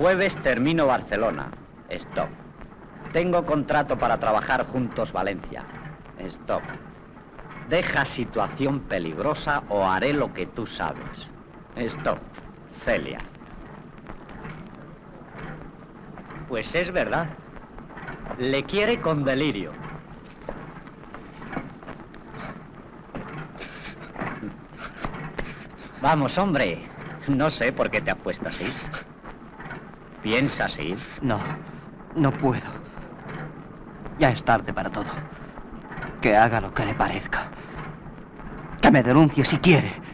Jueves termino Barcelona. Stop. Tengo contrato para trabajar juntos Valencia. Stop. Deja situación peligrosa o haré lo que tú sabes. Stop. Celia. Pues es verdad. Le quiere con delirio. Vamos, hombre. No sé por qué te has puesto así. ¿Piensas ir? No, no puedo. Ya es tarde para todo. Que haga lo que le parezca. Que me denuncie si quiere.